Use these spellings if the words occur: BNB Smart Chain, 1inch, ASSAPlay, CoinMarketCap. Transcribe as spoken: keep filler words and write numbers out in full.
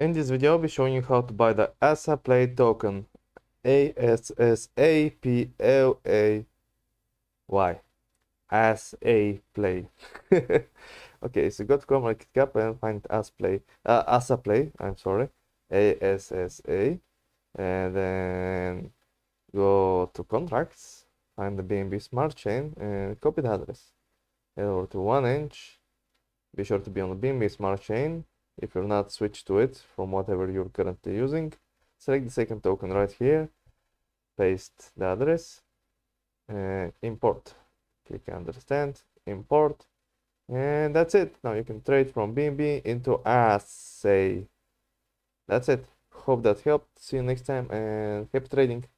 In this video, I'll be showing you how to buy the ASSAPlay token, A S S A P L A Y, ASSAPlay. Okay, so go to CoinMarketCap and find ASSAPlay, uh, ASSAPlay, I'm sorry, A S S A, and then go to contracts, find the B N B Smart Chain and copy the address. Head over to one inch, be sure to be on the B N B Smart Chain. If you're not, switch to it from whatever you're currently using. Select the second token right here, paste the address, and import. Click understand, import, and that's it. Now you can trade from B N B into ASSAPlay. That's it. Hope that helped. See you next time and happy trading.